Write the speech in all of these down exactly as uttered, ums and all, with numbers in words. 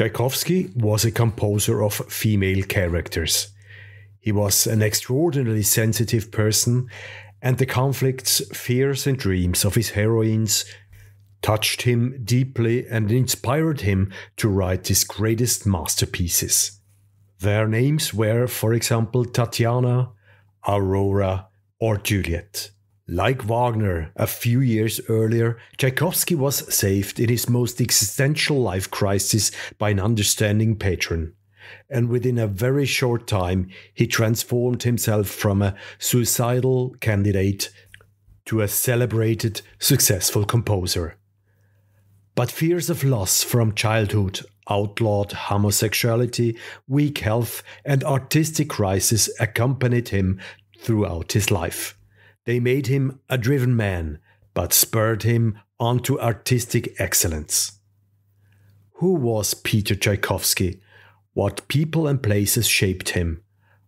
Tchaikovsky was a composer of female characters. He was an extraordinarily sensitive person, and the conflicts, fears and dreams of his heroines touched him deeply and inspired him to write his greatest masterpieces. Their names were, for example, Tatiana, Aurora or Juliet. Like Wagner a few years earlier, Tchaikovsky was saved in his most existential life crisis by an understanding patron, and within a very short time he transformed himself from a suicidal candidate to a celebrated, successful composer. But fears of loss from childhood, outlawed homosexuality, weak health and artistic crisis accompanied him throughout his life. They made him a driven man, but spurred him on to artistic excellence. Who was Peter Tchaikovsky? What people and places shaped him?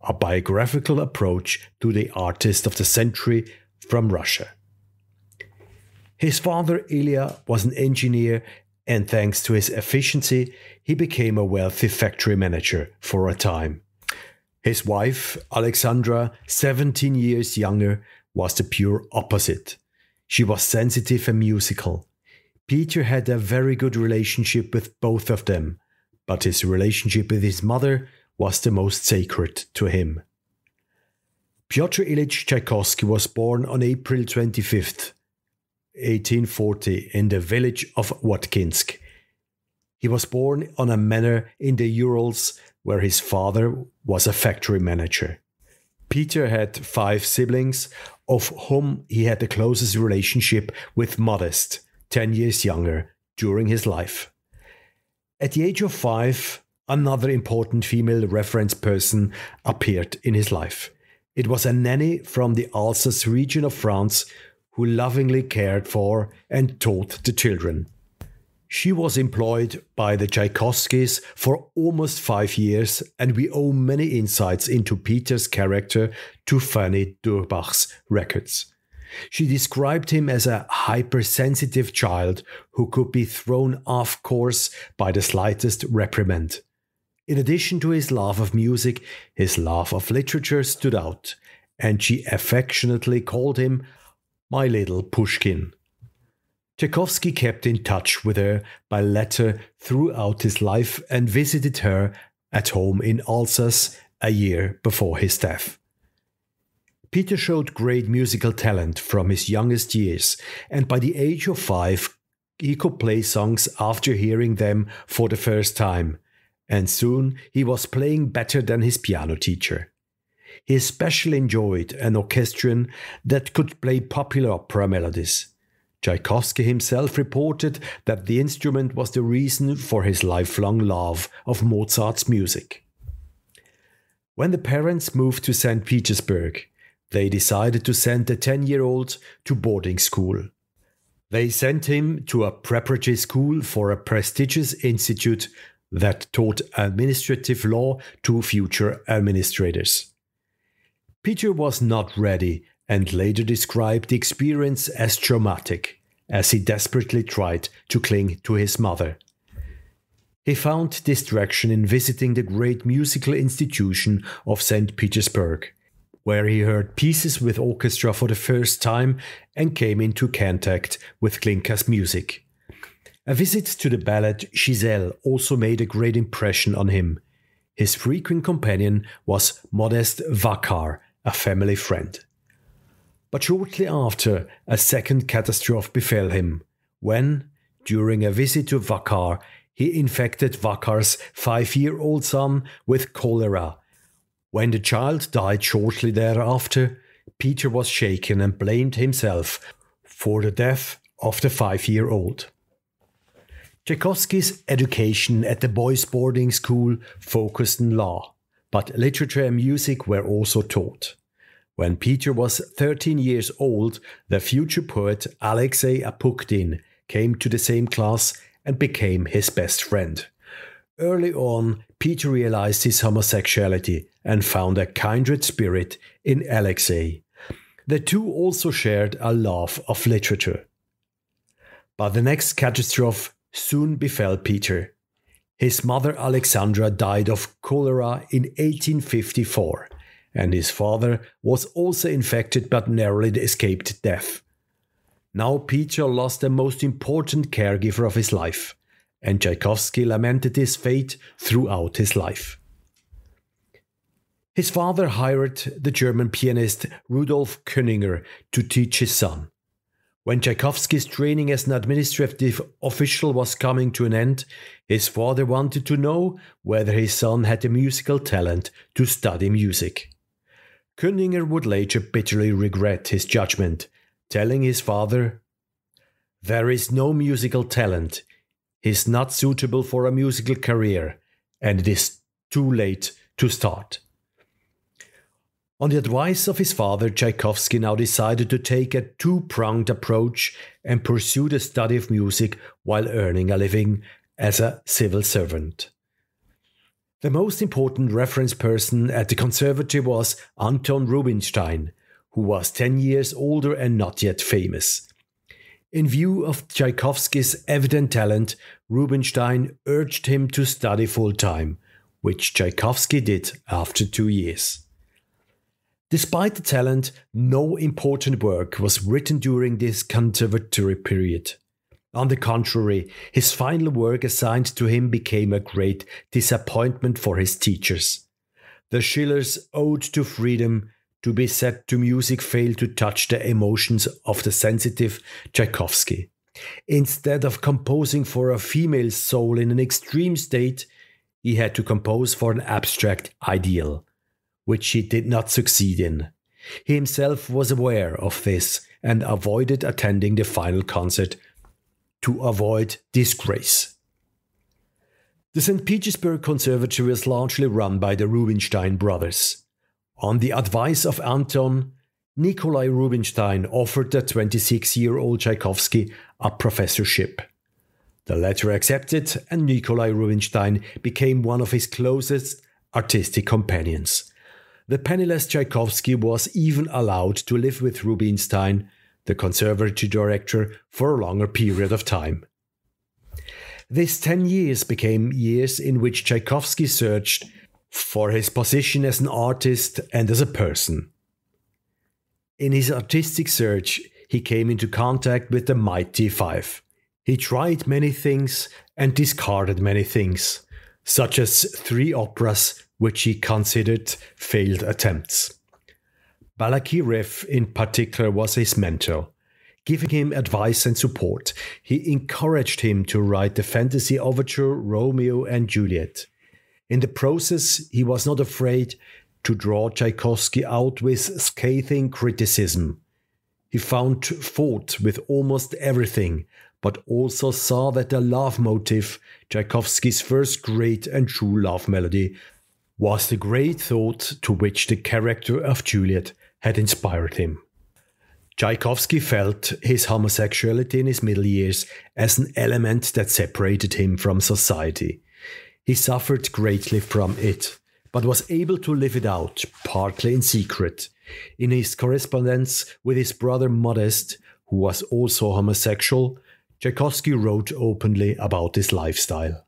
A biographical approach to the artist of the century from Russia. His father Ilya was an engineer, and thanks to his efficiency, he became a wealthy factory manager for a time. His wife, Alexandra, seventeen years younger, was the pure opposite. She was sensitive and musical. Peter had a very good relationship with both of them, but his relationship with his mother was the most sacred to him. Pyotr Ilyich Tchaikovsky was born on April twenty-fifth, eighteen forty, in the village of Votkinsk. He was born on a manor in the Urals, where his father was a factory manager. Peter had five siblings, of whom he had the closest relationship with Modest, ten years younger, during his life. At the age of five, another important female reference person appeared in his life. It was a nanny from the Alsace region of France who lovingly cared for and taught the children. She was employed by the Tchaikovskys for almost five years, and we owe many insights into Peter's character to Fanny Durbach's records. She described him as a hypersensitive child who could be thrown off course by the slightest reprimand. In addition to his love of music, his love of literature stood out, and she affectionately called him "my little Pushkin." Tchaikovsky kept in touch with her by letter throughout his life and visited her at home in Alsace a year before his death. Peter showed great musical talent from his youngest years, and by the age of five he could play songs after hearing them for the first time, and soon he was playing better than his piano teacher. He especially enjoyed an orchestrion that could play popular opera melodies. Tchaikovsky himself reported that the instrument was the reason for his lifelong love of Mozart's music. When the parents moved to Saint Petersburg, they decided to send the ten-year-old to boarding school. They sent him to a preparatory school for a prestigious institute that taught administrative law to future administrators. Peter was not ready and later described the experience as traumatic, as he desperately tried to cling to his mother. He found distraction in visiting the great musical institution of Saint Petersburg, where he heard pieces with orchestra for the first time and came into contact with Glinka's music. A visit to the ballet Giselle also made a great impression on him. His frequent companion was Modest Vakar, a family friend. But shortly after, a second catastrophe befell him, when, during a visit to Vakar, he infected Vakar's five-year-old son with cholera. When the child died shortly thereafter, Peter was shaken and blamed himself for the death of the five-year-old. Tchaikovsky's education at the boys' boarding school focused on law, but literature and music were also taught. When Peter was thirteen years old, the future poet Alexey Apukhtin came to the same class and became his best friend. Early on, Peter realized his homosexuality and found a kindred spirit in Alexey. The two also shared a love of literature. But the next catastrophe soon befell Peter. His mother Alexandra died of cholera in eighteen fifty-four, and his father was also infected but narrowly escaped death. Now Peter lost the most important caregiver of his life, and Tchaikovsky lamented his fate throughout his life. His father hired the German pianist Rudolf Kündinger to teach his son. When Tchaikovsky's training as an administrative official was coming to an end, his father wanted to know whether his son had the musical talent to study music. Kündinger would later bitterly regret his judgment, telling his father, "There is no musical talent. He is not suitable for a musical career, and it is too late to start." On the advice of his father, Tchaikovsky now decided to take a two-pronged approach and pursue the study of music while earning a living as a civil servant. The most important reference person at the conservatory was Anton Rubinstein, who was ten years older and not yet famous. In view of Tchaikovsky's evident talent, Rubinstein urged him to study full-time, which Tchaikovsky did after two years. Despite the talent, no important work was written during this conservatory period. On the contrary, his final work assigned to him became a great disappointment for his teachers. The Schiller's Ode to Freedom, to be set to music, failed to touch the emotions of the sensitive Tchaikovsky. Instead of composing for a female soul in an extreme state, he had to compose for an abstract ideal, which he did not succeed in. He himself was aware of this and avoided attending the final concert to avoid disgrace. The Saint Petersburg Conservatory was largely run by the Rubinstein brothers. On the advice of Anton, Nikolai Rubinstein offered the twenty-six-year-old Tchaikovsky a professorship. The latter accepted, and Nikolai Rubinstein became one of his closest artistic companions. The penniless Tchaikovsky was even allowed to live with Rubinstein, the conservatory director, for a longer period of time. These ten years became years in which Tchaikovsky searched for his position as an artist and as a person. In his artistic search, he came into contact with the Mighty Five. He tried many things and discarded many things, such as three operas, which he considered failed attempts. Balakirev in particular was his mentor. Giving him advice and support, he encouraged him to write the fantasy overture Romeo and Juliet. In the process, he was not afraid to draw Tchaikovsky out with scathing criticism. He found fault with almost everything, but also saw that the love motive, Tchaikovsky's first great and true love melody, was the great thought to which the character of Juliet had inspired him. Tchaikovsky felt his homosexuality in his middle years as an element that separated him from society. He suffered greatly from it, but was able to live it out, partly in secret. In his correspondence with his brother Modest, who was also homosexual, Tchaikovsky wrote openly about his lifestyle.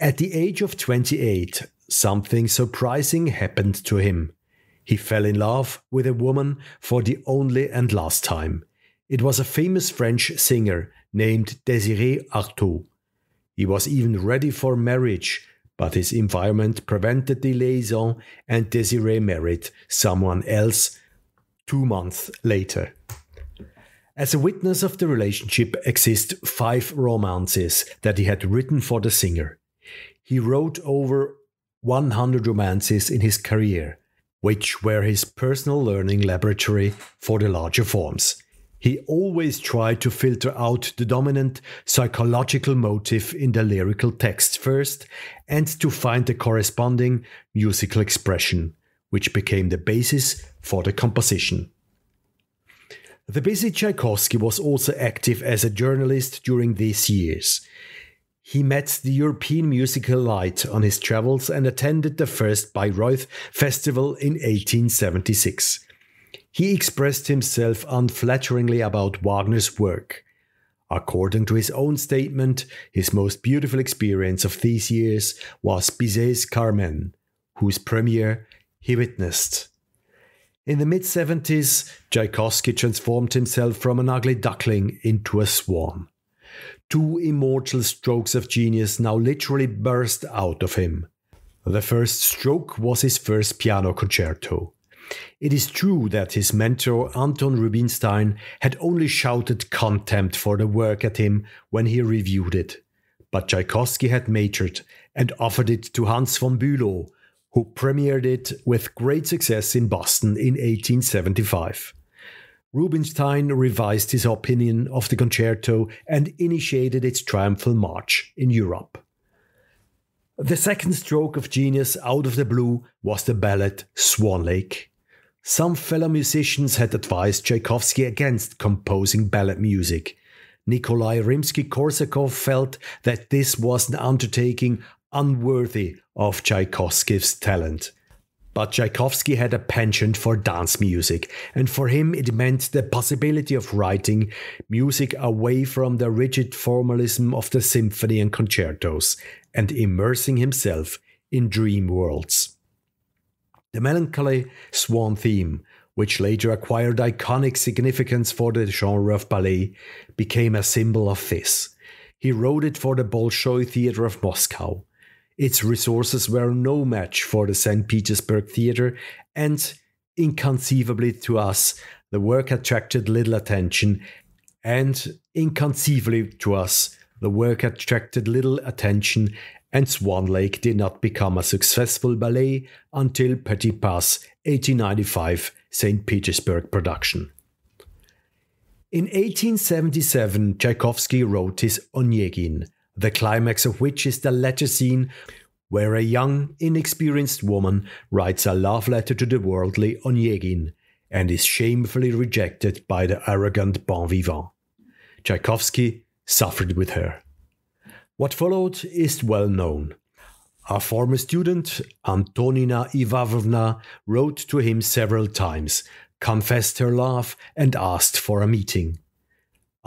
At the age of twenty-eight, something surprising happened to him. He fell in love with a woman for the only and last time. It was a famous French singer named Désirée Artôt. He was even ready for marriage, but his environment prevented the liaison, and Désirée married someone else two months later. As a witness of the relationship exist five romances that he had written for the singer. He wrote over one hundred romances in his career, which were his personal learning laboratory for the larger forms. He always tried to filter out the dominant psychological motive in the lyrical text first and to find the corresponding musical expression, which became the basis for the composition. The busy Tchaikovsky was also active as a journalist during these years. He met the European musical light on his travels and attended the first Bayreuth Festival in eighteen seventy-six. He expressed himself unflatteringly about Wagner's work. According to his own statement, his most beautiful experience of these years was Bizet's Carmen, whose premiere he witnessed. In the mid seventies, Tchaikovsky transformed himself from an ugly duckling into a swan. Two immortal strokes of genius now literally burst out of him. The first stroke was his first piano concerto. It is true that his mentor Anton Rubinstein had only shouted contempt for the work at him when he reviewed it, but Tchaikovsky had matured and offered it to Hans von Bülow, who premiered it with great success in Boston in eighteen seventy-five. Rubinstein revised his opinion of the concerto and initiated its triumphal march in Europe. The second stroke of genius out of the blue was the ballet Swan Lake. Some fellow musicians had advised Tchaikovsky against composing ballet music. Nikolai Rimsky-Korsakov felt that this was an undertaking unworthy of Tchaikovsky's talent. But Tchaikovsky had a penchant for dance music, and for him it meant the possibility of writing music away from the rigid formalism of the symphony and concertos, and immersing himself in dream worlds. The melancholy swan theme, which later acquired iconic significance for the genre of ballet, became a symbol of this. He wrote it for the Bolshoi Theatre of Moscow. Its resources were no match for the Saint Petersburg theatre, and, inconceivably to us, the work attracted little attention, and, inconceivably to us, the work attracted little attention, and Swan Lake did not become a successful ballet until Petit Pas, eighteen ninety-five, Saint Petersburg production. In eighteen seventy-seven, Tchaikovsky wrote his Onegin, the climax of which is the letter scene where a young, inexperienced woman writes a love letter to the worldly Onegin and is shamefully rejected by the arrogant bon vivant. Tchaikovsky suffered with her. What followed is well known. Our former student, Antonina Ivanovna, wrote to him several times, confessed her love, and asked for a meeting.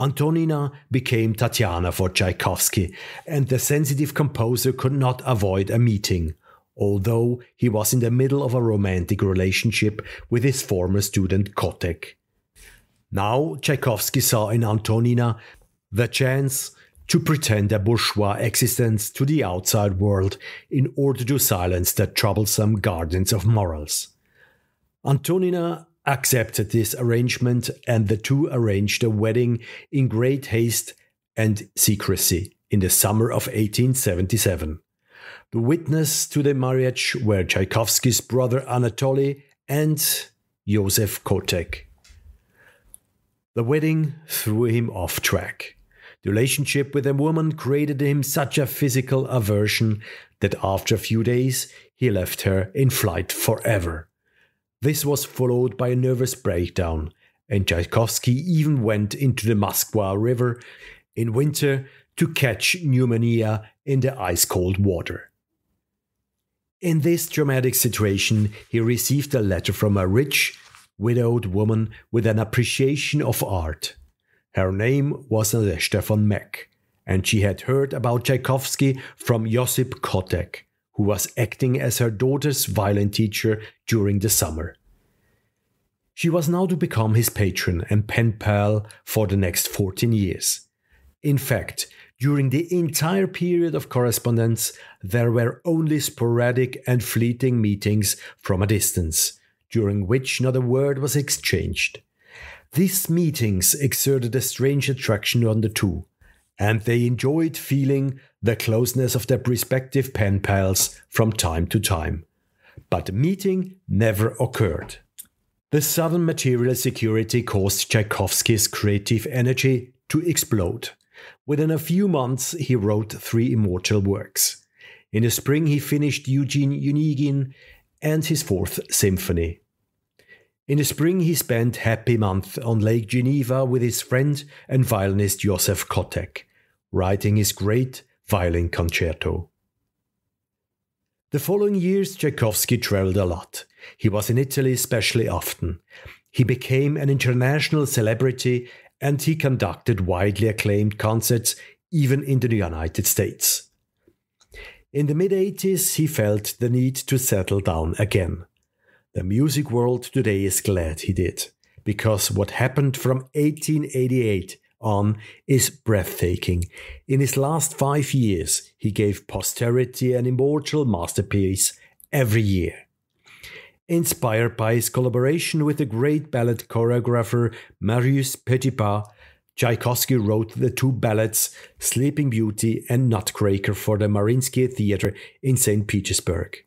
Antonina became Tatiana for Tchaikovsky, and the sensitive composer could not avoid a meeting, although he was in the middle of a romantic relationship with his former student Kotek. Now Tchaikovsky saw in Antonina the chance to pretend a bourgeois existence to the outside world in order to silence the troublesome guardians of morals. Antonina accepted this arrangement, and the two arranged a wedding in great haste and secrecy in the summer of eighteen seventy-seven. The witness to the marriage were Tchaikovsky's brother Anatoly and Josef Kotek. The wedding threw him off track. The relationship with the woman created in him such a physical aversion that after a few days he left her in flight forever. This was followed by a nervous breakdown, and Tchaikovsky even went into the Moskwa River in winter to catch pneumonia in the ice-cold water. In this dramatic situation, he received a letter from a rich, widowed woman with an appreciation of art. Her name was Nadezhda von Meck, and she had heard about Tchaikovsky from Josip Kotek, who was acting as her daughter's violin teacher during the summer. She was now to become his patron and pen pal for the next fourteen years. In fact, during the entire period of correspondence, there were only sporadic and fleeting meetings from a distance, during which not a word was exchanged. These meetings exerted a strange attraction on the two, and they enjoyed feeling the closeness of their respective pen pals from time to time. But a meeting never occurred. The sudden material security caused Tchaikovsky's creative energy to explode. Within a few months he wrote three immortal works. In the spring he finished Eugene Onegin and his Fourth Symphony. In the spring he spent happy month on Lake Geneva with his friend and violinist Josef Kotek, writing his great violin concerto. The following years Tchaikovsky travelled a lot. He was in Italy especially often. He became an international celebrity and he conducted widely acclaimed concerts even in the United States. In the mid eighties, he felt the need to settle down again. The music world today is glad he did, because what happened from eighteen eighty-eight on is breathtaking. In his last five years, he gave posterity an immortal masterpiece every year. Inspired by his collaboration with the great ballad choreographer Marius Petipa, Tchaikovsky wrote the two ballads Sleeping Beauty and Nutcracker for the Mariinsky Theatre in Saint Petersburg.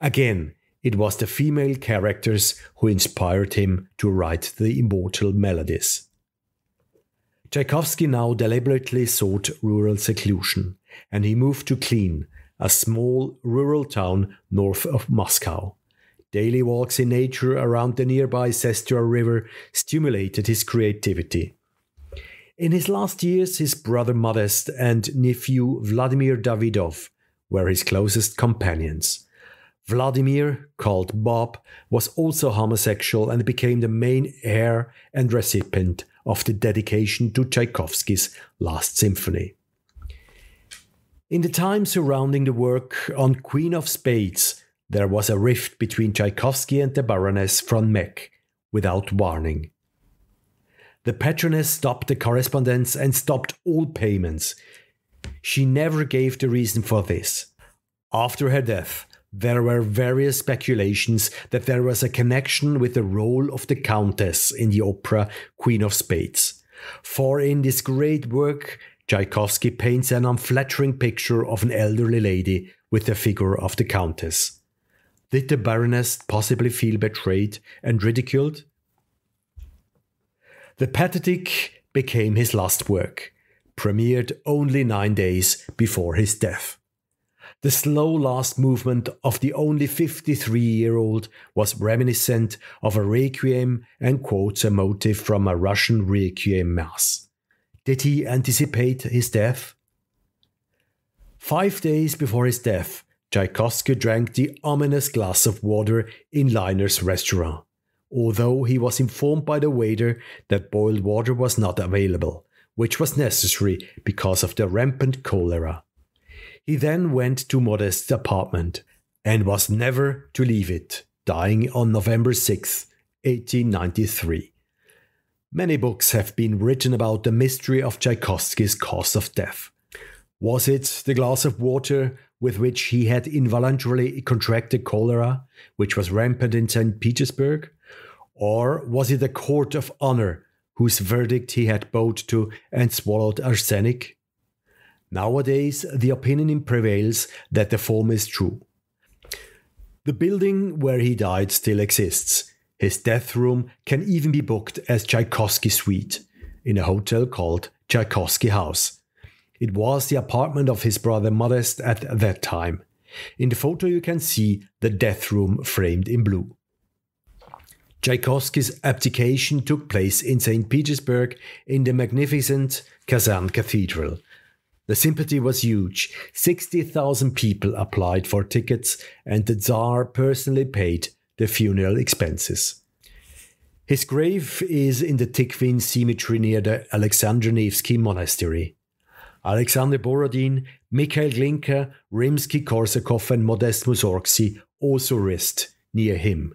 Again, it was the female characters who inspired him to write the immortal melodies. Tchaikovsky now deliberately sought rural seclusion, and he moved to Klin, a small rural town north of Moscow. Daily walks in nature around the nearby Sestia River stimulated his creativity. In his last years, his brother Modest and nephew Vladimir Davidov were his closest companions. Vladimir, called Bob, was also homosexual and became the main heir and recipient of the dedication to Tchaikovsky's Last Symphony. In the time surrounding the work on Queen of Spades, there was a rift between Tchaikovsky and the Baroness von Meck, without warning. The patroness stopped the correspondence and stopped all payments. She never gave the reason for this. After her death, there were various speculations that there was a connection with the role of the Countess in the opera Queen of Spades. For in this great work, Tchaikovsky paints an unflattering picture of an elderly lady with the figure of the Countess. Did the Baroness possibly feel betrayed and ridiculed? The Pathetic became his last work, premiered only nine days before his death. The slow last movement of the only fifty-three-year-old was reminiscent of a requiem and quotes a motive from a Russian requiem mass. Did he anticipate his death? Five days before his death, Tchaikovsky drank the ominous glass of water in Liner's restaurant, although he was informed by the waiter that boiled water was not available, which was necessary because of the rampant cholera. He then went to Modest's apartment and was never to leave it, dying on November sixth, eighteen ninety-three. Many books have been written about the mystery of Tchaikovsky's cause of death. Was it the glass of water with which he had involuntarily contracted cholera, which was rampant in Saint Petersburg? Or was it a court of honor whose verdict he had bowed to and swallowed arsenic? Nowadays, the opinion prevails that the former is true. The building where he died still exists. His death room can even be booked as Tchaikovsky Suite in a hotel called Tchaikovsky House. It was the apartment of his brother Modest at that time. In the photo you can see the death room framed in blue. Tchaikovsky's abdication took place in Saint Petersburg in the magnificent Kazan Cathedral. The sympathy was huge. sixty thousand people applied for tickets and the Tsar personally paid the funeral expenses. His grave is in the Tikhvin Cemetery near the Alexander Nevsky Monastery. Alexander Borodin, Mikhail Glinka, Rimsky-Korsakov and Modest Mussorgsky also rest near him.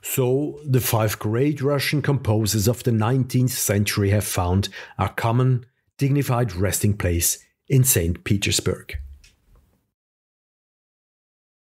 So, the five great Russian composers of the nineteenth century have found a common dignified resting place in Saint Petersburg.